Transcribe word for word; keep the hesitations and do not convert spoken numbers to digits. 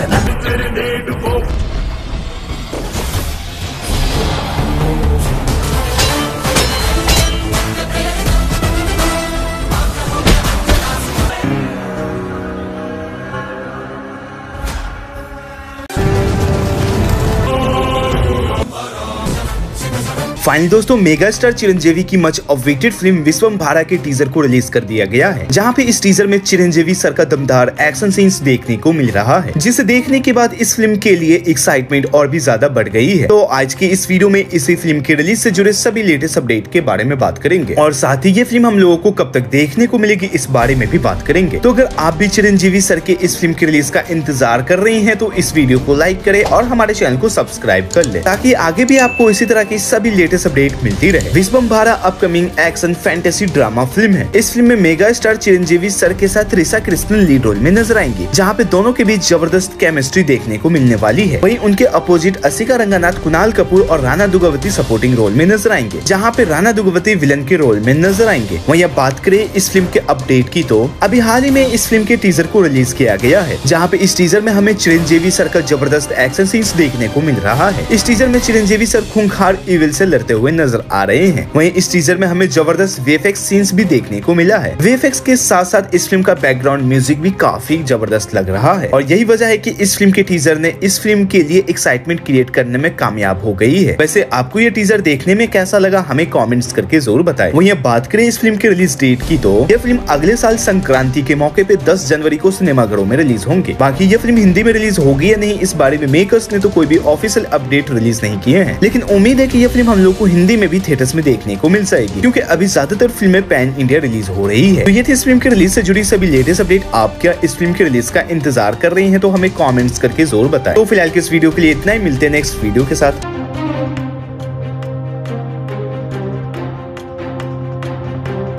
चला। फाइनली दोस्तों mega star Chiranjeevi की मच अवेटेड फिल्म विश्वम्भारा के टीजर को रिलीज कर दिया गया है, जहां पे इस टीजर में चिरंजीवी सर का दमदार एक्शन सीन्स देखने को मिल रहा है, जिसे देखने के बाद इस फिल्म के लिए एक्साइटमेंट और भी ज्यादा बढ़ गई है। तो आज के इस वीडियो में इसी फिल्म के रिलीज से जुड़े सभी लेटेस्ट अपडेट के बारे में बात करेंगे और साथ ही ये फिल्म हम लोगों को कब तक देखने को मिलेगी इस बारे में भी बात करेंगे। तो अगर आप भी चिरंजीवी सर के इस फिल्म के रिलीज का इंतजार कर रहे हैं तो इस वीडियो को लाइक करे और हमारे चैनल को सब्सक्राइब कर ले, ताकि आगे भी आपको इसी तरह की सभी अपडेट मिलती रहे। Vishwambhara upcoming action fantasy drama film है। इस फिल्म में मेगा स्टार चिरंजीवी सर के साथ त्रिशा कृष्णन लीड रोल में नजर आएंगी, जहां पे दोनों के बीच जबरदस्त केमिस्ट्री देखने को मिलने वाली है। वहीं उनके अपोजिट असिका रंगानाथ, कुनाल कपूर और राना दुगवती सपोर्टिंग रोल में नजर आएंगे, जहाँ पे राना दुगवती विलन के रोल में नजर आएंगे। वहीं अब बात करें इस फिल्म के अपडेट की, तो अभी हाल ही में इस फिल्म के टीजर को रिलीज किया गया है, जहाँ पे इस टीजर में हमें चिरंजीवी सर का जबरदस्त एक्शन सीन्स देखने को मिल रहा है। इस टीजर में चिरंजीवी सर खूंखार इविल से लड़ते हुए नजर आ रहे हैं। वहीं इस टीजर में हमें जबरदस्त वीएफएक्स सीन्स भी देखने को मिला है। वीएफएक्स के साथ साथ इस फिल्म का बैकग्राउंड म्यूजिक भी काफी जबरदस्त लग रहा है और यही वजह है कि इस फिल्म के टीजर ने इस फिल्म के लिए एक्साइटमेंट क्रिएट करने में कामयाब हो गई है। वैसे आपको ये टीजर देखने में कैसा लगा हमें कॉमेंट्स करके जरूर बताएं। वहीं अब बात करें इस फिल्म के रिलीज डेट की, तो यह फिल्म अगले साल संक्रांति के मौके पे दस जनवरी को सिनेमाघरों में रिलीज होंगी। बाकी यह फिल्म हिंदी में रिलीज होगी या नहीं इस बारे में मेकर्स ने तो कोई भी ऑफिशियल अपडेट रिलीज नहीं किए हैं, लेकिन उम्मीद है कि यह फिल्म हम लोग को हिंदी में भी थिएटर्स में देखने को मिल जाएगी, क्योंकि अभी ज्यादातर फिल्में पैन इंडिया रिलीज हो रही है। तो ये थी इस फिल्म के रिलीज से जुड़ी सभी लेटेस्ट अपडेट। आप क्या इस फिल्म के रिलीज का इंतजार कर रहे हैं तो हमें कमेंट्स करके जरूर बताएं। तो फिलहाल के इस वीडियो के लिए इतना ही, मिलते हैं नेक्स्ट वीडियो के साथ।